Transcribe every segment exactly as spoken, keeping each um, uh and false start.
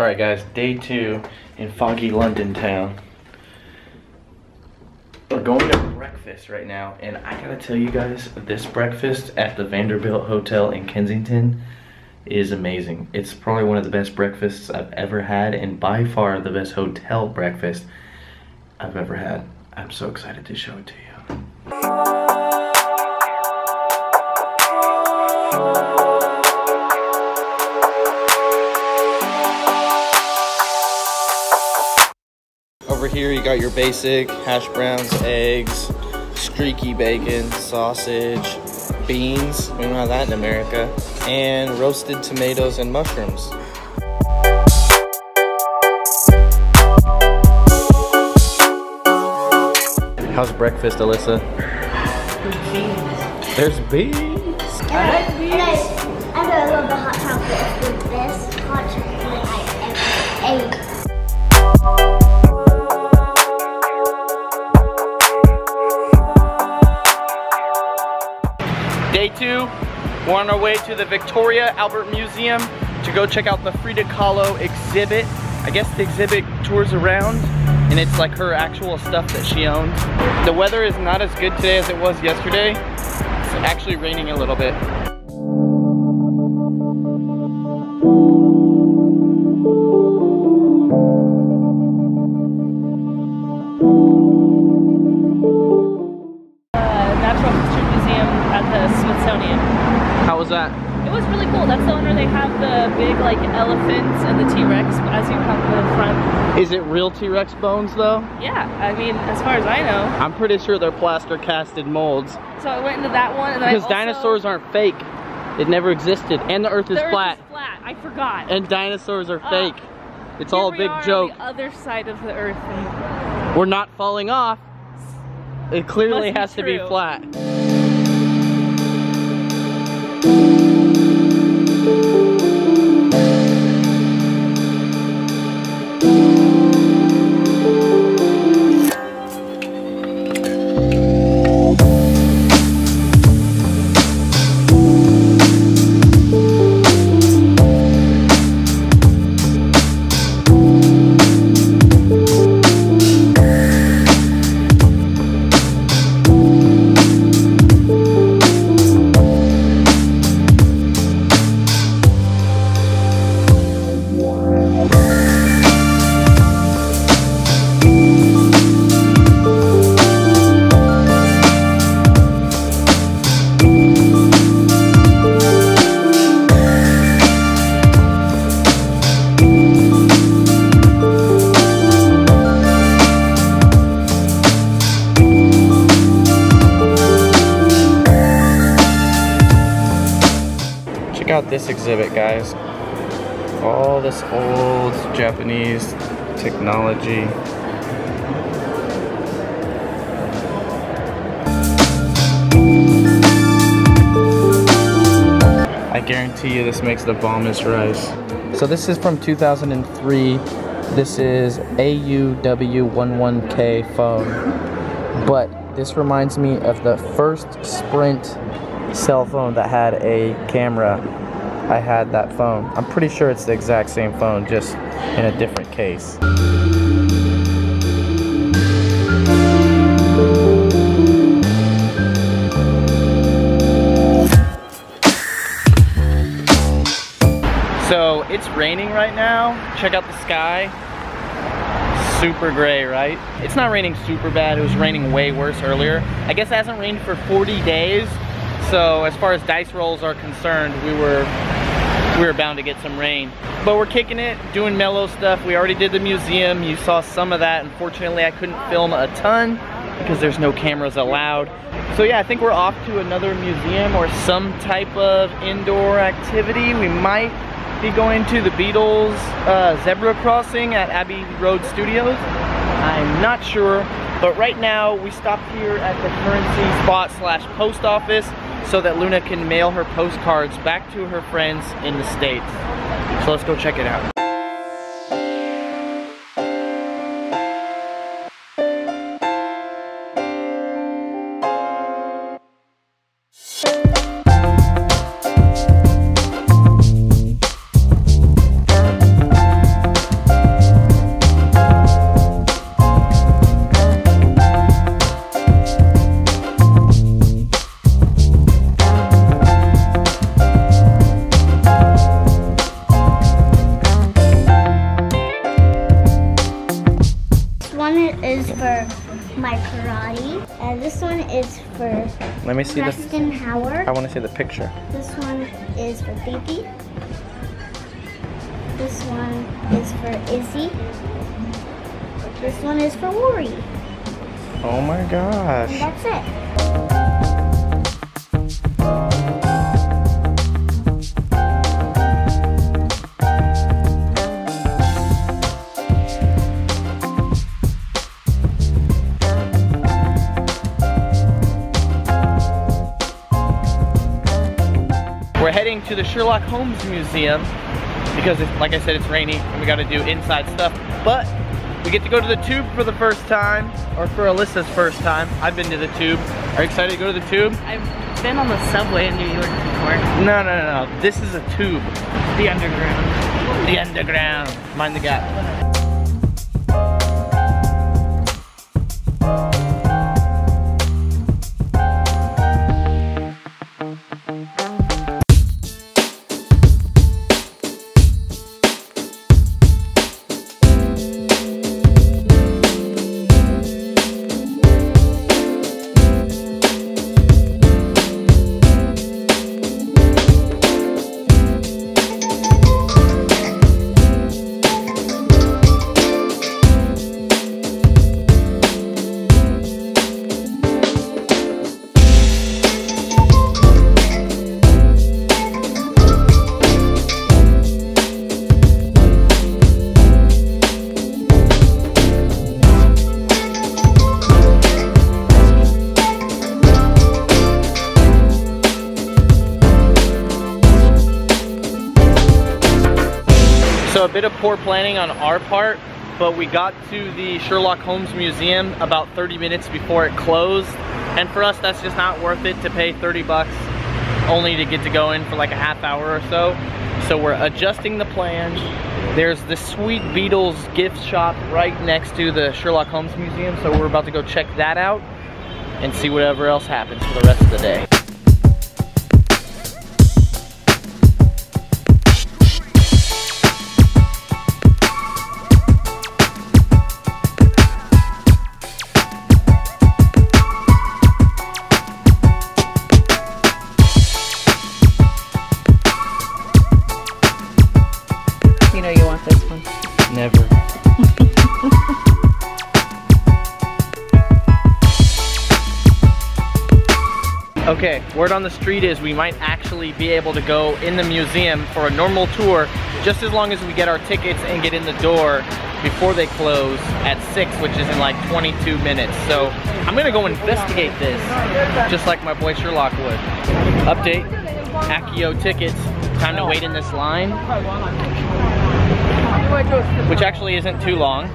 Alright guys, day two in foggy London town. We're going to breakfast right now, and I gotta tell you guys, this breakfast at the Vanderbilt Hotel in Kensington is amazing. It's probably one of the best breakfasts I've ever had, and by far the best hotel breakfast I've ever had. I'm so excited to show it to you. Over here you got your basic hash browns, eggs, streaky bacon, sausage, beans, we don't have that in America, and roasted tomatoes and mushrooms. How's breakfast, Alyssa? Beans. There's beans. I like beans. And I, and I, I love the hot chocolate. It's the best hot chocolate I ever ate. Day two, we're on our way to the Victoria Albert Museum to go check out the Frida Kahlo exhibit. I guess the exhibit tours around, and it's like her actual stuff that she owned. The weather is not as good today as it was yesterday. It's actually raining a little bit. That? It was really cool. That's the one where they have the big like elephants and the T-Rex as you come to the front. Is it real T-Rex bones though? Yeah, I mean, as far as I know. I'm pretty sure they're plaster casted molds. So I went into that one and because I also... dinosaurs aren't fake. It never existed. And the earth is the earth flat. Is flat. I forgot. And dinosaurs are uh, fake. It's all a big joke. On the other side of the earth. And... we're not falling off. It clearly has true. to be flat. Check out this exhibit, guys. All this old Japanese technology. I guarantee you this makes the bombest rice. So this is from two thousand three. This is a U W eleven K phone. But this reminds me of the first Sprint cell phone that had a camera. I had that phone. I'm pretty sure it's the exact same phone, just in a different case. So it's raining right now. Check out the sky. Super gray, right? It's not raining super bad. It was raining way worse earlier. I guess it hasn't rained for forty days. So as far as dice rolls are concerned, we were we were bound to get some rain. But we're kicking it, doing mellow stuff. We already did the museum. You saw some of that. Unfortunately, I couldn't film a ton because there's no cameras allowed. So yeah, I think we're off to another museum or some type of indoor activity. We might be going to the Beatles uh, zebra crossing at Abbey Road Studios. I'm not sure. But right now, we stopped here at the currency spot slash post office so that Luna can mail her postcards back to her friends in the States. So let's go check it out. is for my karate, and this one is for Let me see Preston the, Howard. I want to see the picture. This one is for Bibi. This one is for Izzy. This one is for Lori. Oh my gosh. And that's it. We're heading to the Sherlock Holmes Museum because, it's, like I said, it's rainy and we got to do inside stuff. But we get to go to the Tube for the first time, or for Alyssa's first time. I've been to the Tube. Are you excited to go to the Tube? I've been on the subway in New York before. No, no, no, no. This is a Tube. The underground. The underground. Mind the gap. So a bit of poor planning on our part, but we got to the Sherlock Holmes Museum about thirty minutes before it closed. And for us, that's just not worth it to pay thirty bucks only to get to go in for like a half hour or so. So we're adjusting the plan. There's the sweet Beatles gift shop right next to the Sherlock Holmes Museum. So we're about to go check that out and see whatever else happens for the rest of the day. Okay, word on the street is we might actually be able to go in the museum for a normal tour just as long as we get our tickets and get in the door before they close at six, which is in like twenty-two minutes. So I'm gonna go investigate this just like my boy Sherlock would. Update, Accio tickets, time to wait in this line, which actually isn't too long.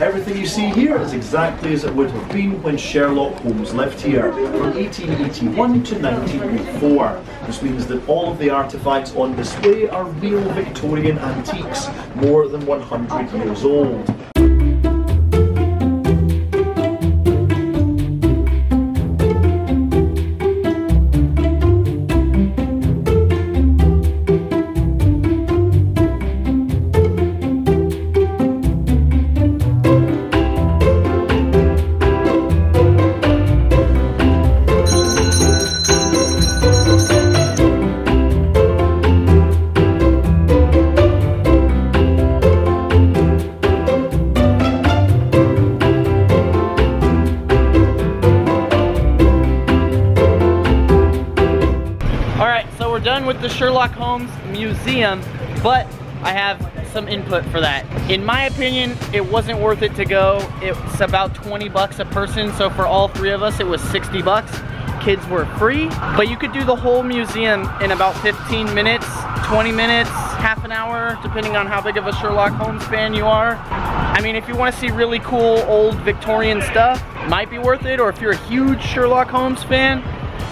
Everything you see here is exactly as it would have been when Sherlock Holmes lived here from eighteen eighty-one to nineteen oh four. This means that all of the artefacts on display are real Victorian antiques, more than one hundred years old. With the Sherlock Holmes Museum, but I have some input for that. In my opinion, it wasn't worth it to go. It's about twenty bucks a person, so for all three of us, it was sixty bucks. Kids were free, but you could do the whole museum in about fifteen minutes, twenty minutes, half an hour, depending on how big of a Sherlock Holmes fan you are. I mean, if you want to see really cool old Victorian stuff, might be worth it, or if you're a huge Sherlock Holmes fan,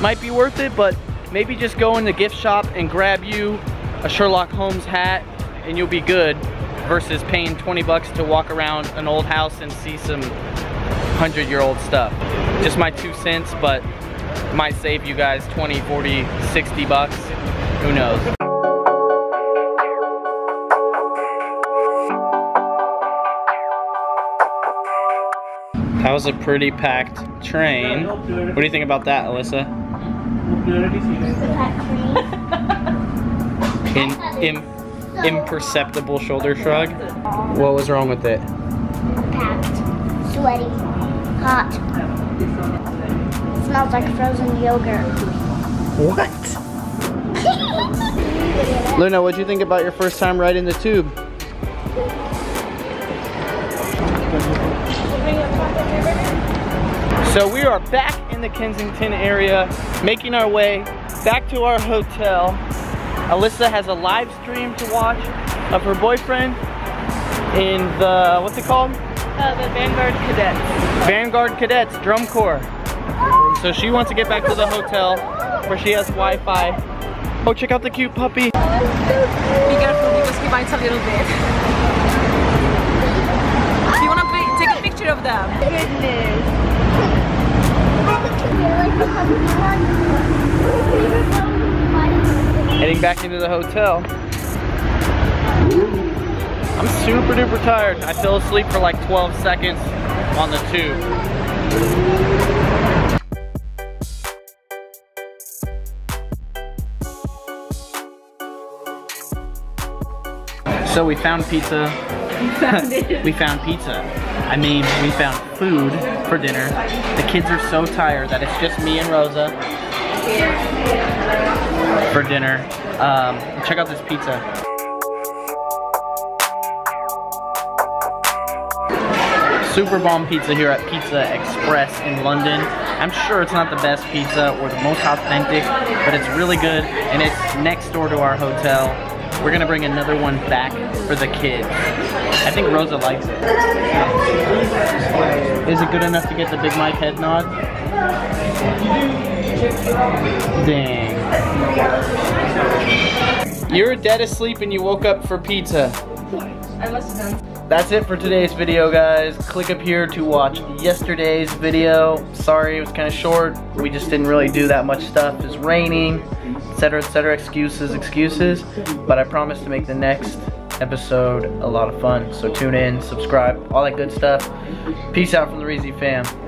might be worth it, but maybe just go in the gift shop and grab you a Sherlock Holmes hat and you'll be good versus paying twenty bucks to walk around an old house and see some hundred year old stuff. Just my two cents, but might save you guys twenty, forty, sixty bucks. Who knows? That was a pretty packed train. What do you think about that, Alyssa? In, in, imperceptible shoulder shrug. What was wrong with it? Packed, sweaty, hot. It smells like frozen yogurt. What? Luna, what'd you think about your first time riding the tube? So we are back in the Kensington area, making our way back to our hotel. Alyssa has a live stream to watch of her boyfriend in the, what's it called? Uh, the Vanguard Cadets. Vanguard Cadets, Drum Corps. So she wants to get back to the hotel where she has Wi-Fi. Oh, check out the cute puppy. Be careful because he bites a little bit. Do you want to take a picture of them? Goodness. Heading back into the hotel. I'm super duper tired. I fell asleep for like twelve seconds on the tube. So we found pizza. We found it. We found pizza. I mean, we found food for dinner. The kids are so tired that it's just me and Rosa for dinner. Um, check out this pizza. Super bomb pizza here at Pizza Express in London. I'm sure it's not the best pizza or the most authentic, but it's really good and it's next door to our hotel. We're gonna bring another one back for the kids. I think Rosa likes it. Is it good enough to get the Big Mike head nod? Dang. You were dead asleep and you woke up for pizza. I must have done. That's it for today's video, guys. Click up here to watch yesterday's video. Sorry, it was kind of short. We just didn't really do that much stuff. It's raining. Etc, et cetera, excuses, excuses, but I promise to make the next episode a lot of fun. So tune in, subscribe, all that good stuff. Peace out from the Reezy fam.